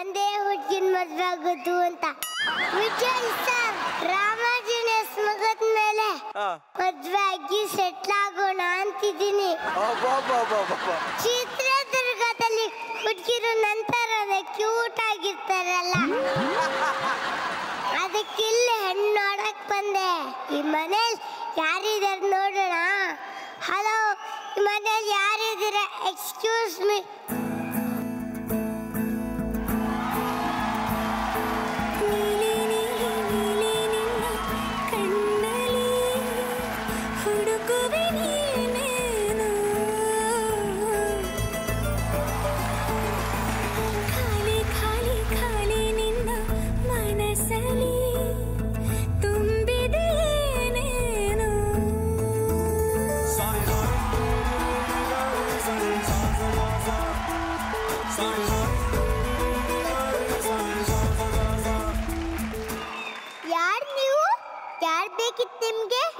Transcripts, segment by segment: ಒಂದೇ ಹುಡುಗಿನ ಮದುವೆ ಆಗೋದು ಅಂತ. ವಿಜಯ್ ಸರ್ ರಾಮಾಜಿನ ಮಗದ ಮೇಲೆ ಮದುವೆ ಆಗಿ ಸೆಟ್ಲ್ ಆಗೋಣ ಅಂತಿದ್ದೀನಿ. ಚಿತ್ರದುರ್ಗದಲ್ಲಿ ಹುಡುಗಿರು ನಂತರನೇ ಕ್ಯೂಟ್ ಆಗಿರ್ತಾರಲ್ಲ, ಅದಕ್ಕೆ ಇಲ್ಲಿ ಹೆಣ್ಣು ನೋಡಕ್ ಬಂದೆ. ಈ ಮನೇಲಿ ಯಾರಿದ್ದಾರೆ ನೋಡೋಣ. ಹಲೋ, ಈ ಮನೇಲಿ ಯಾರಿದ್ದೀರ? ಎಕ್ಸ್ಕ್ಯೂಸ್ ಮೀ,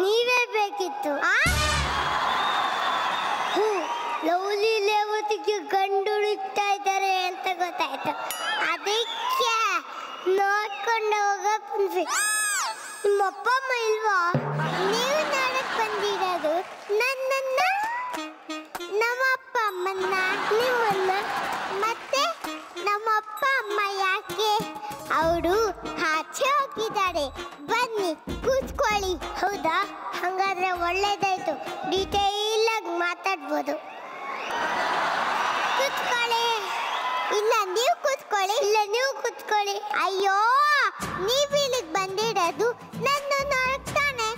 ನೀವೇ ಬೇಕಿತ್ತು. ಲವ್ಲಿ ಲೇವತಿಗೆ ಗಂಡು ಹುಡುಕ್ತಾ ಇದ್ದಾರೆ ಅಂತ ಗೊತ್ತಾಯ್ತು, ಅದಕ್ಕೆ ನೋಡ್ಕೊಂಡು ಹೋಗಕ್ ಬಂದ್ವಿ. ನಿಮ್ಮಪ್ಪ ಅಮ್ಮ ಇಲ್ವಾ? ನೀವು ನೋಡಕ್ ಬಂದಿರೋದು ನನ್ನನ್ನ, ನಮ್ಮ ಅಪ್ಪ ಅಮ್ಮನ್ನ, ನಿಮ್ಮನ್ನ. ಮತ್ತೆ ನಮ್ಮ ಅಪ್ಪ ಅಮ್ಮ ಯಾಕೆ? ಅವರು ಆಚೆ ಹೋಗಿದ್ದಾರೆ, ಬನ್ನಿ ಕೂತ್ಕೊಳ್ಳಿ. ಹೌದಾ, ಹಂಗಾದ್ರೆ ಒಳ್ಳೇದಾಯ್ತು, ಡೀಟೇಲ್ ಆಗಿ ಮಾತಾಡ್ಬೋದು. ಕೂತ್ಕೊಳ್ಳಿ. ಇಲ್ಲ ನೀವು ಕೂತ್ಕೊಳ್ಳಿ. ಇಲ್ಲ ನೀವು ಕೂತ್ಕೊಳ್ಳಿ. ಅಯ್ಯೋ, ನೀವು ಇಲ್ಲಿಗೆ ಬಂದಿಡೋದು ನನ್ನ ನೋಡ್ತಾನೆ,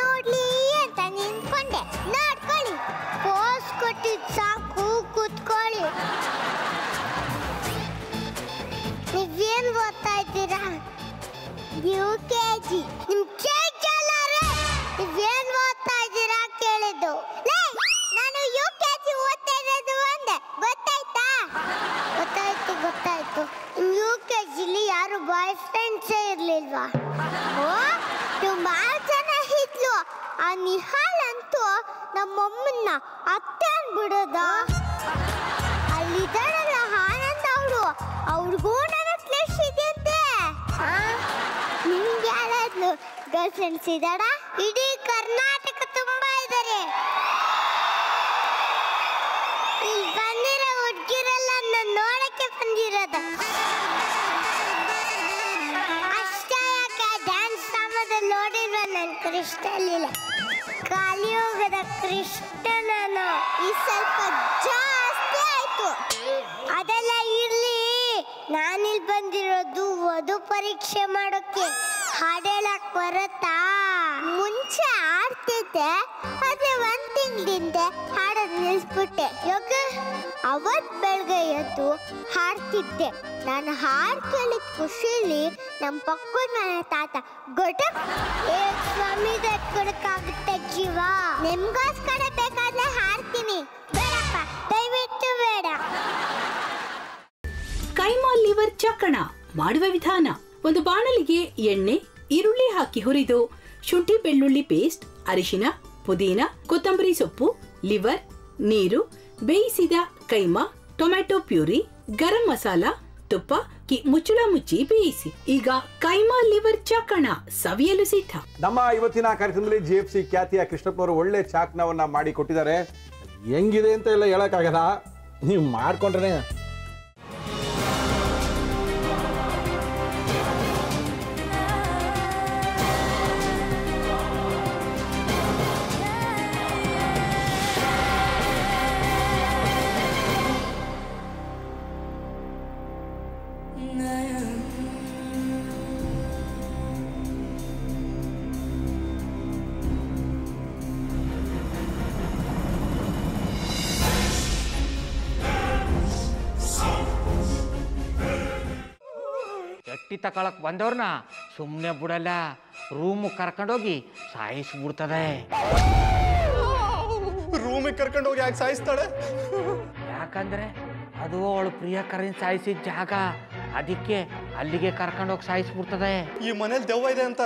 ನೋಡ್ಲಿ ಅಂತ ನಿಂತ್ಕೊಂಡೆ. ನೋಡ್ಕೊಳ್ಳಿ, ಪೋಸ್ ಕೊಟ್ಟಿದ್ ಸಾಕು, ಕೂತ್ಕೊಳ್ಳಿ. ನೀವೇನ್ ಓದ್ತಾ ಇದ್ದೀರಾ? U K G. ನಿಮ್ ಕೇಜಿ ಅಲ್ಲ ರೇ. ನೀವೇನ್ ಓದ್ತಾ ಇದ್ದೀರಾ ಕೇಳಿದ್ದು? ನಾನು ಯು ಕೆ ಜಿ ಓದ್ತಾ ಇರೋದು ಅಂದೆ, ಗೊತ್ತಾಯ್ತಾ? ಗೊತ್ತಾಯ್ತು ಗೊತ್ತಾಯ್ತು. ನಿಮ್ ಯು ಕೆ ಜಿಲಿ ಯಾರು ಬಾಯ್ ಫ್ರೆಂಡ್ಸೇ ಇರ್ಲಿಲ್ವಾ? ಓ, ತುಂಬಾ ಜನ ಇದ್ಲು. ಆ ನಿಹಾಲ್ ಅಂತೂ ನಮ್ಮಮ್ಮನ್ನ ಅತ್ತೆ ಅಂದ್ಬಿಡೋದ. ಅಲ್ಲಿದ್ದಾರಲ್ಲ ಆನಂದ್ ಅವಳು, ಅವ್ರಿಗೂ ಗರ್ಲ್ ಫ್ರೆಂಡ್ಸ್ ಇದ್ದಾರಾ? ಇಡೀ ಕರ್ನಾಟಕ ತುಂಬಾ ಇದ್ದಾರೆ. ಇಲ್ಲಿ ಬಂದಿರೋ ಹುಡುಗಿರಲ್ಲ ನೋಡಕ್ಕೆ ಬಂದಿರೋದು. ಅಷ್ಟೇ ಯಾಕೆ, ಡ್ಯಾನ್ಸ್ ಸಾಮದಲ್ಲಿ ನೋಡಿರೋ ನನ್ ಕ್ರಿಸ್ಟಲ್ ಇಲ್ಲ, ಖಾಲಿ ಹೋಗದ ಕ್ರಿಸ್ಟಲ್. ನಾನು ಈ ಸ್ವಲ್ಪ ಜಾಸ್ತಿ ಆಯ್ತು. ಅದೆಲ್ಲ ಇರ್ಲಿ, ನಾನಿಲ್ ಬಂದಿರೋದು ವಧು ಪರೀಕ್ಷೆ ಮಾಡೋಕ್ಕೆ. ಹಾಡೇಳಕ್ ಬರುತ್ತಾ? ಮುಂಚೆ ಆಡ್ತಿದ್ದೆ, ಆದ್ರೆ ಒಂದ್ ತಿಂಗಳಿಂದ ಹಾಡೋದ್ ನಿಲ್ಸ್ಬಿಟ್ಟೆ. ಯೋಗ ಅವತ್ ಬೆಳಗ್ಗೆ ಎದ್ದು ಹಾಡ್ತಿದ್ದೆ. ನಾನು ಹಾಡ್ ಕೇಳಿದ ಖುಷಿಲಿ ನಮ್ಮ ಪಕ್ಕದ ಮನೆ ತಾತ ಗೊಟಕ್ ಸ್ವಾಮಿ ಕೊಡಕ್ಕಾಗುತ್ತೆ ಜೀವ, ನಿಮ್ಗೋಸ್ಕರ ಬೇಕಾದ್ರೆ ಹಾಡ್ತೀನಿ, ಬೇಡಪ್ಪ ದಯವಿಟ್ಟು ಬೇಡ. ಕೈಮಾ ಲಿವರ್ ಚಕ್ಕಣ ಮಾಡುವ ವಿಧಾನ: ಒಂದು ಬಾಣಲಿಗೆ ಎಣ್ಣೆ, ಈರುಳ್ಳಿ ಹಾಕಿ ಹುರಿದು ಶುಂಠಿ ಬೆಳ್ಳುಳ್ಳಿ ಪೇಸ್ಟ್, ಅರಿಶಿನ, ಪುದೀನ, ಕೊತ್ತಂಬರಿ ಸೊಪ್ಪು, ಲಿವರ್, ನೀರು, ಬೇಯಿಸಿದ ಕೈಮಾ, ಟೊಮ್ಯಾಟೊ ಪ್ಯೂರಿ, ಗರಂ ಮಸಾಲ, ತುಪ್ಪ ಮುಚ್ಚಳ ಮುಚ್ಚಿ ಬೇಯಿಸಿ. ಈಗ ಕೈಮಾ ಲಿವರ್ ಚಾಕಣ ಸವಿಯಲು ಸಿದ್ಧ. ನಮ್ಮ ಇವತ್ತಿನ ಕಾರ್ಯಕ್ರಮದಲ್ಲಿ ಜಿಎಫ್ಸಿ ಖ್ಯಾತಿಯ ಕೃಷ್ಣಪ್ಪ ಅವರು ಒಳ್ಳೆ ಚಾಕಣವನ್ನ ಮಾಡಿ ಕೊಟ್ಟಿದ್ದಾರೆ. ಹೆಂಗಿದೆ ಅಂತ ಎಲ್ಲ ಹೇಳಕ್ಕಾಗಲ್ಲ, ನೀವು ಮಾಡ್ಕೊಂಡ್ರೆ. ಗಟ್ಟಿ ತಕೊಳಕ್ ಬಂದವ್ರನ್ನ ಸುಮ್ಮನೆ ಬಿಡಲ್ಲ, ರೂಮ್ ಕರ್ಕೊಂಡೋಗಿ ಸಾಯಿಸ್ಬಿಡ್ತದೆ. ರೂಮಿಗೆ ಕರ್ಕೊಂಡೋಗಿ ಯಾಕೆ ಸಾಯಿಸ್ತಾಳೆ? ಯಾಕಂದ್ರೆ ಅದು ಅವಳು ಪ್ರಿಯಕರನ್ ಸಾಯಿಸಿದ ಜಾಗ, ಅದಕ್ಕೆ ಅಲ್ಲಿಗೆ ಕರ್ಕೊಂಡೋಗಿ ಸಾಯಿಸ್ಬಿಡ್ತದೆ. ಈ ಮನೇಲಿ ದೆವ್ವ ಇದೆ ಅಂತ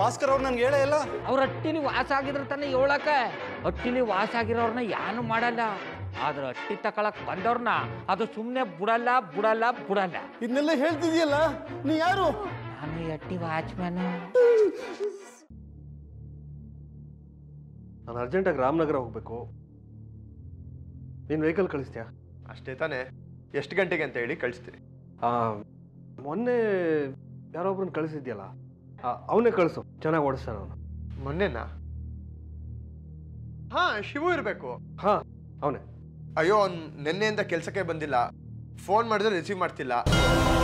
ಭಾಸ್ಕರ್ ಅವ್ರು ನನ್ಗೆ ಹೇಳೇ ಇಲ್ಲ. ಅವ್ರ ಹಟ್ಟಿಲಿ ವಾಸ ಆಗಿದ್ರೆ ತಾನೆ ಹೇಳಕ್ಕೆ. ಹಟ್ಟಿಲಿ ವಾಸ ಆಗಿರೋರ್ನ ಯಾನು ಮಾಡಲ್ಲ, आदर अट्टी तक बंदवर्न अब सूम्ने अट्टी वाचमैन ನಾನು ಅರ್ಜೆಂಟ್ ಆಗಿ ರಾಮನಗರ ಹೋಗಬೇಕು ನೀನು ವೆಹಿಕಲ್ ಕಳಿಸ್ತೀಯಾ ಅಷ್ಟೇ ತಾನೆ ಎಷ್ಟು ಗಂಟೆಗೆ ಅಂತ ಹೇಳಿ ಕಳಿಸ್ತೀನಿ ಮೊನ್ನೆ ಯಾರೊಬ್ಬರನ್ನ ಕಳಿಸಿದ್ಯಲ್ಲ ಅವನೇ ಕಳಿಸು ಚೆನ್ನಾಗಿ ಓಡಿಸ್ತಾನೆ ಅವನು ಮೊನ್ನೆನಾ ಹಾ ಶಿವು ಇರಬೇಕು ಹಾ ಅವನೇ ಅಯ್ಯೋ ನೆನ್ನೆಯಿಂದ ಕೆಲಸಕ್ಕೆ ಬಂದಿಲ್ಲ ಫೋನ್ ಮಾಡಿದ್ರೆ ರಿಸೀವ್ ಮಾಡ್ತಿಲ್ಲ